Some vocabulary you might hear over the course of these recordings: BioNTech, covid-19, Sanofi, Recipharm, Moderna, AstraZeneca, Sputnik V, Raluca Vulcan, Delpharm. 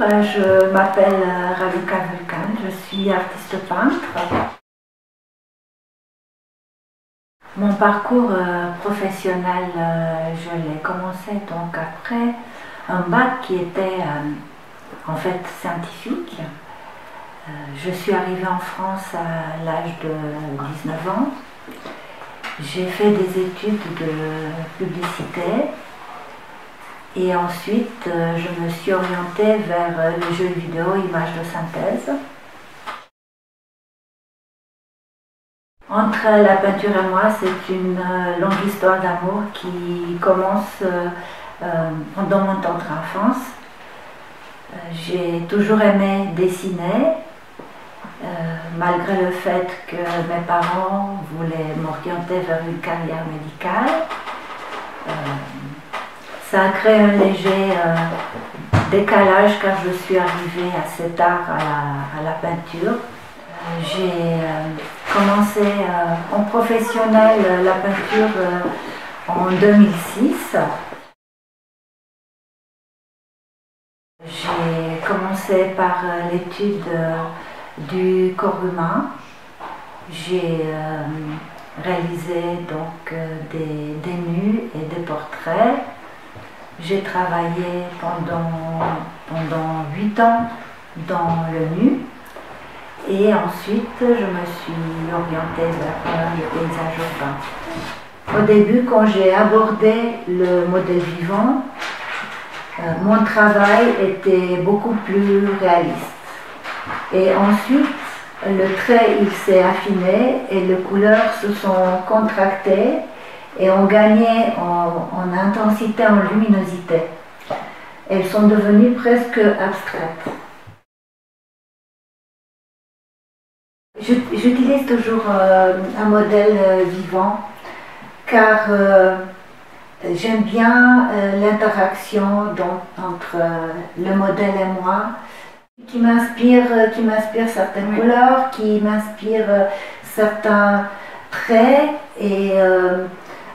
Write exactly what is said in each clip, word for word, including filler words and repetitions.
je m'appelle Raluca Vulcan, je suis artiste peintre. Mon parcours professionnel, je l'ai commencé donc après un bac qui était en fait scientifique. Je suis arrivée en France à l'âge de dix-neuf ans. J'ai fait des études de publicité. Et ensuite, je me suis orientée vers les jeux vidéo, images de synthèse. Entre la peinture et moi, c'est une longue histoire d'amour qui commence pendant mon tendre enfance. J'ai toujours aimé dessiner, malgré le fait que mes parents voulaient m'orienter vers une carrière médicale. Ça a créé un léger euh, décalage car je suis arrivée assez tard à la, à la peinture. Euh, J'ai euh, commencé euh, en professionnel euh, la peinture euh, en deux mille six. J'ai commencé par euh, l'étude euh, du corps humain. J'ai euh, réalisé donc, euh, des, des nus et des portraits. J'ai travaillé pendant, pendant huit ans dans le nu et ensuite je me suis orientée vers le paysage urbain. Au début, quand j'ai abordé le modèle vivant, euh, mon travail était beaucoup plus réaliste. Et ensuite, le trait il s'est affiné et les couleurs se sont contractées et ont gagné en, en intensité, en luminosité. Elles sont devenues presque abstraites. J'utilise toujours euh, un modèle euh, vivant car euh, j'aime bien euh, l'interaction entre euh, le modèle et moi qui m'inspire euh, qui m'inspire certaines oui. couleurs, qui m'inspire euh, certains traits et euh,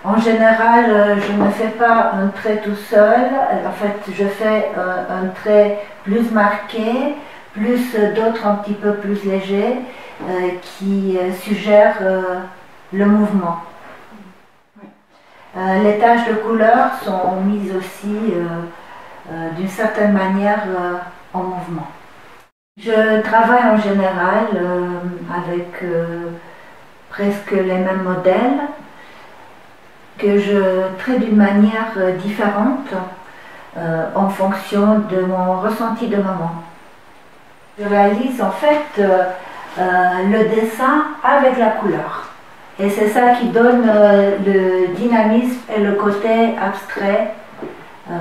en général, je ne fais pas un trait tout seul, en fait je fais un, un trait plus marqué, plus d'autres un petit peu plus légers euh, qui suggèrent euh, le mouvement. Euh, les taches de couleur sont mises aussi euh, euh, d'une certaine manière euh, en mouvement. Je travaille en général euh, avec euh, presque les mêmes modèles, que je traite d'une manière différente euh, en fonction de mon ressenti de moment. Je réalise en fait euh, euh, le dessin avec la couleur. Et c'est ça qui donne euh, le dynamisme et le côté abstrait, euh,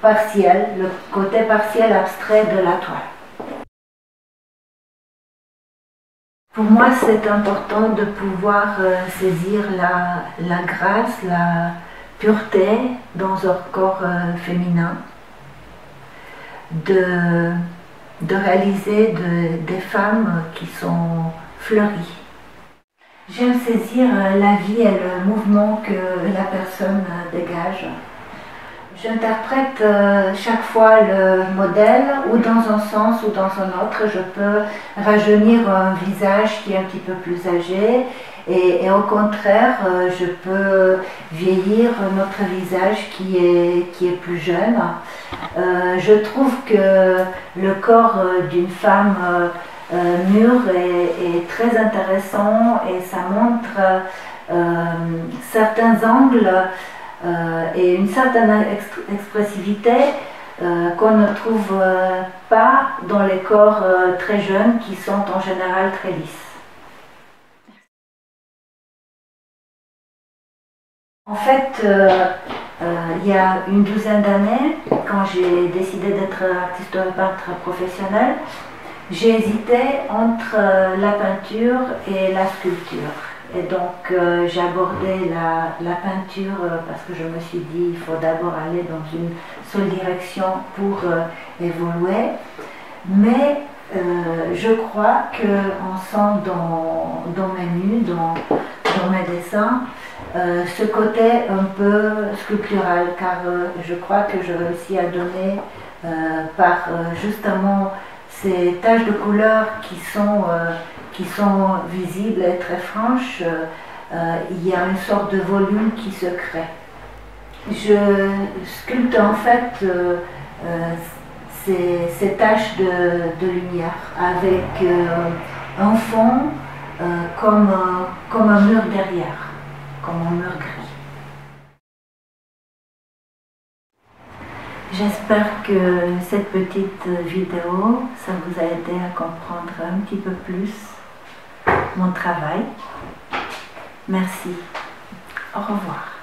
partiel, le côté partiel abstrait de la toile. Pour moi, c'est important de pouvoir saisir la, la grâce, la pureté dans un corps féminin, de, de réaliser de, des femmes qui sont fleuries. J'aime saisir la vie et le mouvement que la personne dégage. J'interprète chaque fois le modèle, ou dans un sens ou dans un autre. Je peux rajeunir un visage qui est un petit peu plus âgé et, et au contraire, je peux vieillir notre visage qui est, qui est plus jeune. Euh, je trouve que le corps d'une femme euh, mûre est, est très intéressant et ça montre euh, certains angles Euh, et une certaine expressivité euh, qu'on ne trouve euh, pas dans les corps euh, très jeunes qui sont en général très lisses. En fait, euh, euh, il y a une douzaine d'années, quand j'ai décidé d'être artiste peintre professionnel, j'ai hésité entre euh, la peinture et la sculpture. Et donc euh, j'ai abordé la, la peinture euh, parce que je me suis dit il faut d'abord aller dans une seule direction pour euh, évoluer. Mais euh, je crois qu'on sent dans, dans mes nus, dans, dans mes dessins, euh, ce côté un peu sculptural car euh, je crois que je réussis à donner euh, par euh, justement ces taches de couleur qui sont, euh, qui sont visibles et très franches. Euh, euh, il y a une sorte de volume qui se crée. Je sculpte en fait euh, euh, ces, ces taches de, de lumière avec euh, un fond euh, comme, euh, comme un mur derrière, comme un mur gris. J'espère que cette petite vidéo, ça vous a aidé à comprendre un petit peu plus mon travail. Merci. Au revoir.